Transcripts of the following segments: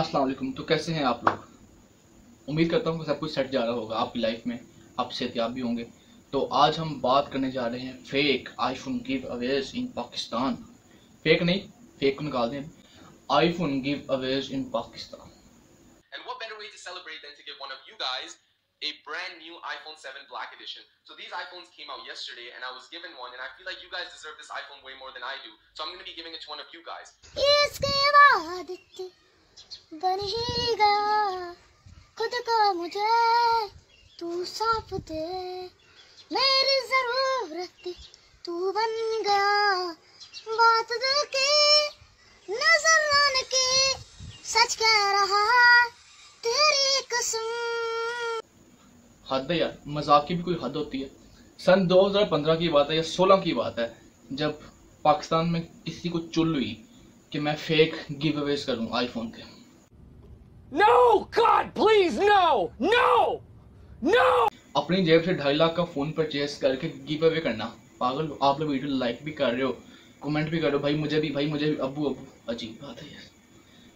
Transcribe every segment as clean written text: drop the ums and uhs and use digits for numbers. अस्सलाम वालेकुम। तो कैसे हैं आप लोग? उम्मीद करता हूँ कि सब कुछ सेट जा रहा होगा आपकी लाइफ में, आप सेहतयाब भी होंगे। तो आज हम बात करने जा रहे हैं fake iPhone giveaways in Pakistan. Fake नहीं, फेक को निकाल दें, iPhone giveaways in Pakistan. And what better way to celebrate than to give one of you guys a brand new iPhone 7 Black Edition. So these iPhones came out yesterday and I was given one and I feel like you guys deserve this iPhone way more than I do. So I'm going to be giving it to one of you guys. इसके बाद बन ही गया खुद को मुझे तू सौंप दे, मेरी जरूरत तू बन गया, बात की नजर आने की सच कह रहा तेरी कसम। हद है यार, मजाक की भी कोई हद होती है। सन 2015 की बात है या 16 की बात है, जब पाकिस्तान में किसी को चुल हुई कि मैं फेक गिव अवेज करूं आईफोन के। No god please, no no no. अपनी जेब से 2.5 लाख का फोन परचेज करके गिव अवे करना, पागल हो आप लोग। वीडियो लाइक भी कर रहे हो, कमेंट भी कर रहे हो, भाई मुझे भी अबू। अजीब बात है यार,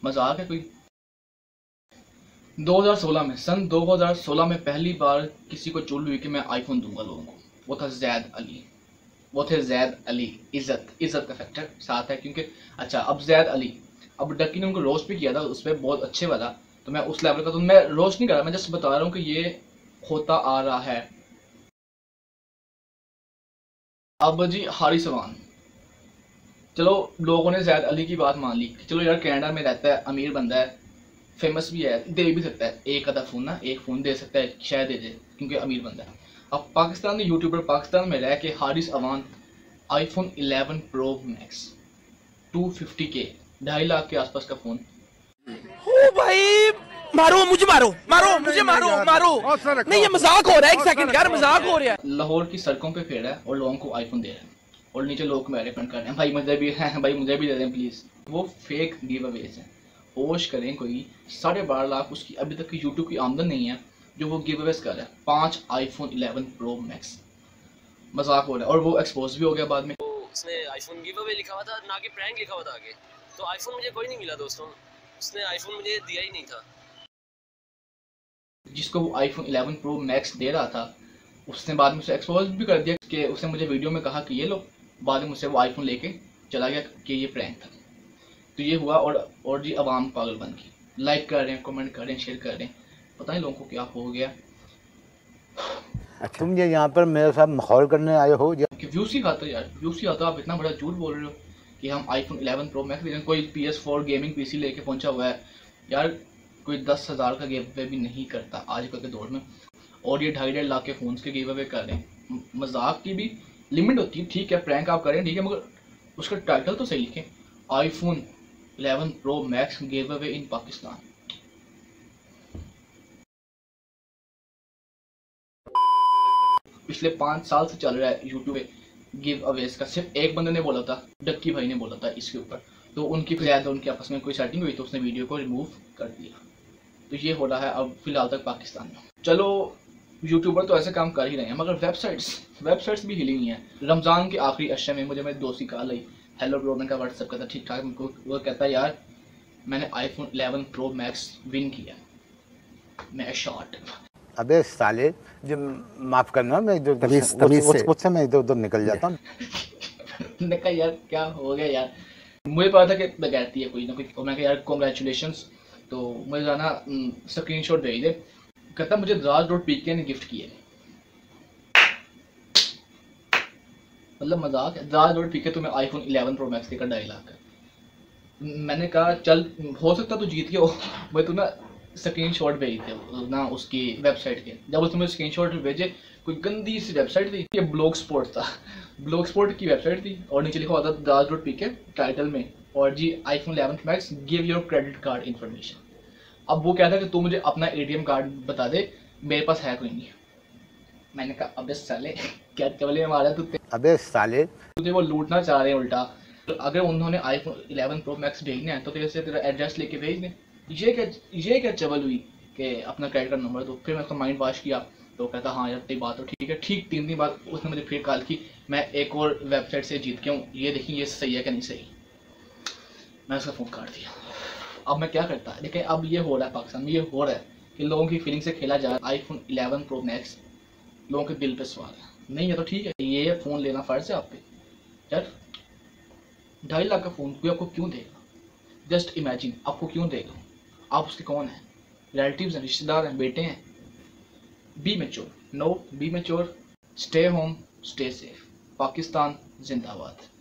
मजाक है कोई। 2016 में पहली बार किसी को चुल हुई कि मैं आईफोन दूंगा लोगों को। वो था ज़ैद अली। इज़्ज़त का फैक्टर साथ है क्योंकि अच्छा, अब ज़ैद अली, अब डकी ने उनको रोस्ट भी किया था उस पर, बहुत अच्छे वाला। तो मैं उस लेवल का तो मैं रोस्ट नहीं कर रहा, मैं जस्ट बता रहा हूँ कि ये होता आ रहा है। अब जी हारिस अवान, चलो लोगों ने ज़ैद अली की बात मान ली कि चलो यार कनाडा में रहता है, अमीर बंदा है, फेमस भी है, दे भी सकता है एक आधा फ़ोन ना, एक फ़ोन दे सकता है शायद, दे दे क्योंकि अमीर बंदा है। अब पाकिस्तानी यूट्यूबर पाकिस्तान में रह के Haris Awan iPhone 11 Pro Max 250K 2.5 lakh के आसपास का फ़ोन। ओ भाई मारो मुझे, नहीं ये मजाक हो रहा है, एक सेकंड यार, मजाक हो रहा है। लाहौर की सड़कों पे फेरा है और लोगों को आईफोन दे रहा है और नीचे लोग मेरे फ्रेंड कर रहे हैं भाई मुझे भी दे दें प्लीज़। वो फेक गिव अवेज है, होश करें। कोई 12.5 लाख उसकी अभी तक की यूट्यूब की आमदन नहीं है जो वो गिव अवेज कर रहा है, 5 iPhone 11 Pro Max। मजाक हो रहा है और वो एक्सपोज भी हो गया बाद में। उसने iPhone गिव अवे लिखा हुआ था ना कि प्रैंक लिखा हुआ था आगे, तो iPhone मुझे कोई नहीं मिला दोस्तों, उसने iPhone मुझे दिया ही नहीं था। जिसको वो iPhone 11 Pro Max दे रहा था उसने बाद में उसे एक्सपोज भी कर दिया कि उसने मुझे वीडियो में कहा कि ये लो, बाद में मुझसे वो iPhone लेके चला गया कि ये प्रैंक था। तो ये हुआ और जी आवाम पागल बन गई, लाइक कर रहे हैं, कमेंट कर रहे हैं, शेयर कर रहे हैं, पता नहीं लोगों को क्या हो गया। तुम ये यहाँ पर मेरे साथ माहौल करने आए हो कि व्यूज की खातिर यार, व्यूज की खातिर आप इतना बड़ा झूठ बोल रहे हो कि हम iPhone 11 Pro Max लेकिन कोई PS 4 गेमिंग PC लेके पहुँचा हुआ है यार, कोई 10,000 का गिव अवे भी नहीं करता आजकल के दौर में, और ये 2.5 लाख के फ़ोन के गिव अवे कर रहे हैं। मजाक की भी लिमिट होती है, ठीक है प्रैंक आप करें ठीक है, मगर उसका टाइटल तो सही लिखें, iPhone 11 Pro Max give away in Pakistan. पिछले 5 साल से चल रहा है यूट्यूब गिव अवेज का, सिर्फ एक बंदे ने बोला था, डक्की भाई ने बोला था इसके ऊपर, तो उनकी फिलहाल उनके आपस में कोई सेटिंग हुई तो उसने वीडियो को रिमूव कर दिया। तो ये हो रहा है अब फिलहाल तक पाकिस्तान में। चलो यूट्यूबर तो ऐसे काम कर ही रहे हैं, मगर वेबसाइट्स भी हिली हुई हैं। रमज़ान के आखिरी अशे में मुझे मेरी दोस्ती कॉल आई, हेलो ब्रो, मैंने कहा व्हाट्सअप का था ठीक ठाक, उनको वो कहता है यार मैंने iPhone 11 Pro Max विन किया। मैं शॉर्ट, अबे साले जो माफ करना, मैं मुझसे मैं इधर उधर निकल जाता हूँ। मैंने कहा यार क्या हो गया यार, मुझे पता था कि बगैरती है कोई ना कोई। मैंने कहा यार कॉन्ग्रेचुलेशंस, तो मुझे जाना स्क्रीनशॉट भेज दे। कहता मुझे ZaidAliT ने गिफ्ट किया, मतलब मजाक है। ZaidAliT तुम्हें iPhone 11 Pro Max देकर 2.5 लाख का। मैंने कहा चल हो सकता तो जीत गया, मैं तुम्हें स्क्रीनशॉट भेज थे ना उसकी वेबसाइट के। जब उसने मुझे स्क्रीनशॉट भेजे, कोई गंदी सी वेबसाइट थी, ये BlogSpot था, BlogSpot की वेबसाइट थी और नीचे लिखा होता था ZaidAliT के टाइटल में, और जी iPhone 11 Max give your credit card information. अब वो कहता कि तू मुझे अपना ATM कार्ड बता दे, मेरे पास है कोई नहीं। मैंने कहा अबे साले क्या चवले मारा तू, अबे साले तुझे वो लूटना चाह रहे हैं उल्टा। तो अगर उन्होंने iPhone 11 Pro Max भेजना है तो तेरा एड्रेस लेके भेज दें। ये क्या चबल हुई कि अपना क्रेडिट कार्ड नंबर दो। फिर मैं उसका माइंड वॉश किया तो कहता हाँ यार तेरी बात तो ठीक है। ठीक 3 दिन बाद उसने मुझे फिर कॉल की, मैं एक और वेबसाइट से जीत के हूँ, ये देखिए ये सही है कि नहीं सही। मैं उसका फोन काट दिया। अब मैं क्या करता है। देखिए अब ये हो रहा है पाकिस्तान में, ये हो रहा है कि लोगों की फीलिंग से खेला जा रहा है। आईफोन 11 प्रो मैक्स लोगों के दिल पे सवाल है, नहीं है तो ठीक है, ये फ़ोन लेना फ़र्ज़ है आप पे यार। 2.5 लाख का फ़ोन कोई आपको क्यों देगा? जस्ट इमेजिन, आपको क्यों देगा? आप उसके कौन हैं? रिलेटिव्स हैं, रिश्तेदार हैं, बेटे हैं। Be mature, be mature, stay home, stay safe. Pakistan जिंदाबाद।